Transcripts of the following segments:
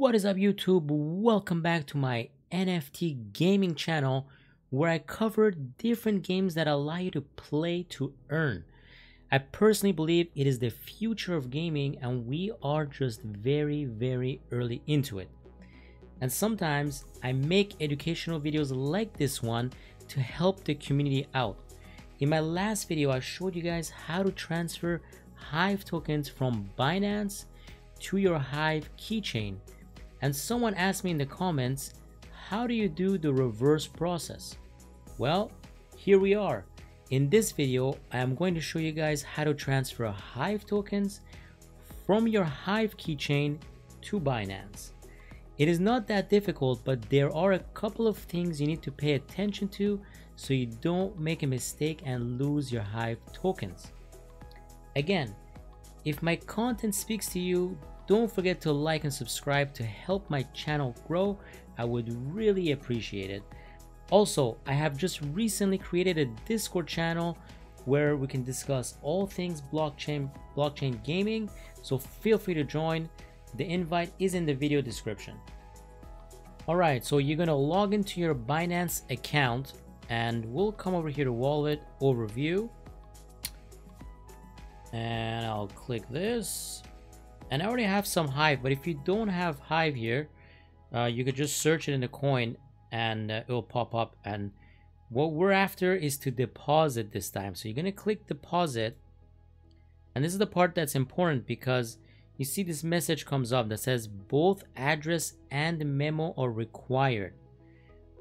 What is up, YouTube? Welcome back to my NFT gaming channel where I cover different games that allow you to play to earn. I personally believe it is the future of gaming and we are just very early into it. And sometimes I make educational videos like this one to help the community out. In my last video, I showed you guys how to transfer Hive tokens from Binance to your Hive keychain, and someone asked me in the comments, how do you do the reverse process? Well, here we are. In this video, I am going to show you guys how to transfer Hive tokens from your Hive keychain to Binance. It is not that difficult, but there are a couple of things you need to pay attention to so you don't make a mistake and lose your Hive tokens. Again, if my content speaks to you, don't forget to like and subscribe to help my channel grow. I would really appreciate it. Also, I have just recently created a Discord channel where we can discuss all things blockchain gaming, so feel free to join. The invite is in the video description. Alright, so you're gonna log into your Binance account and we'll come over here to wallet overview. And I'll click this, and I already have some Hive, but if you don't have Hive here, you could just search it in the coin and it'll pop up. And what we're after is to deposit this time, so you're gonna click deposit. And this is the part that's important because you see this message comes up that says both address and memo are required.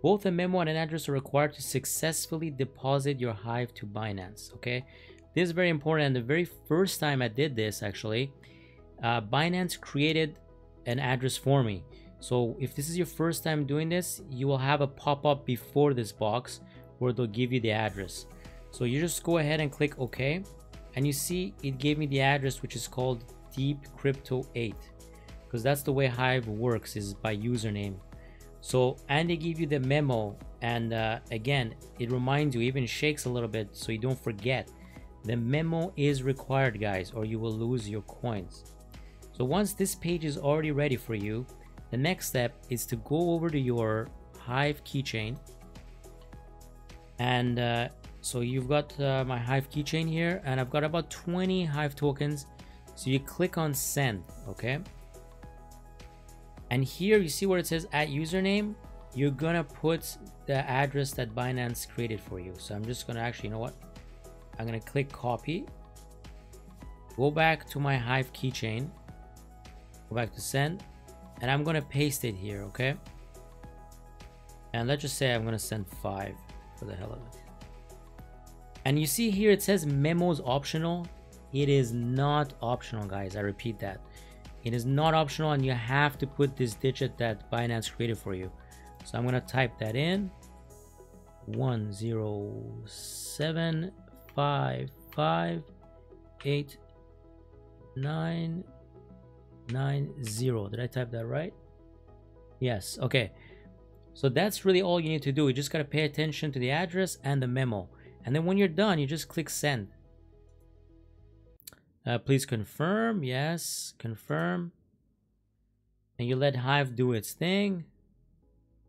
Both a memo and an address are required to successfully deposit your Hive to Binance. Okay, this is very important, and the very first time I did this, actually, Binance created an address for me. So if this is your first time doing this, you will have a pop-up before this box where they'll give you the address. So you just go ahead and click OK, and you see it gave me the address, which is called DeepCrypto8, because that's the way Hive works, is by username. So, and they give you the memo, and again, it reminds you, even shakes a little bit so you don't forget. The memo is required, guys, or you will lose your coins. So once this page is already ready for you, the next step is to go over to your Hive keychain. And so you've got my Hive keychain here, and I've got about 20 Hive tokens. So you click on send, okay? And here you see where it says add username. You're gonna put the address that Binance created for you. So I'm just gonna actually, you know what? I'm gonna click copy, go back to my Hive keychain, go back to send, and I'm gonna paste it here, okay? And let's just say I'm gonna send 5 for the hell of it. And you see here it says memos optional. It is not optional, guys, I repeat that. It is not optional, and you have to put this digit that Binance created for you. So I'm gonna type that in, 107558990. Did I type that right? Yes. Okay, so that's really all you need to do. You just got to pay attention to the address and the memo, and then when you're done, you just click send. Please confirm. Yes, confirm. And you let Hive do its thing,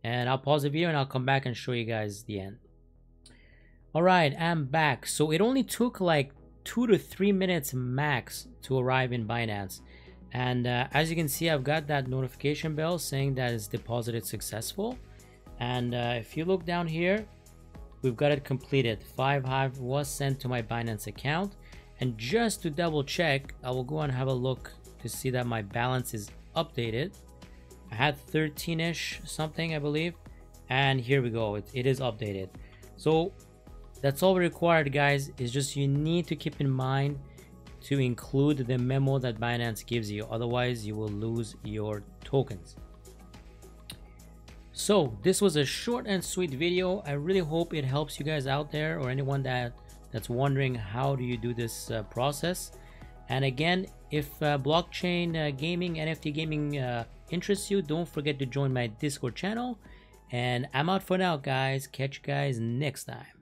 and I'll pause the video and I'll come back and show you guys the end. Alright, I'm back. So it only took like 2 to 3 minutes max to arrive in Binance. And as you can see, I've got that notification bell saying that it's deposited successful. And if you look down here, we've got it completed. 5 Hive was sent to my Binance account. And just to double check, I will go and have a look to see that my balance is updated. I had 13-ish something, I believe. And here we go. It is updated. So that's all required, guys, is just you need to keep in mind to include the memo that Binance gives you. Otherwise, you will lose your tokens. So this was a short and sweet video. I really hope it helps you guys out there, or anyone that's wondering how do you do this process. And again, if blockchain gaming, NFT gaming interests you, don't forget to join my Discord channel. And I'm out for now, guys. Catch you guys next time.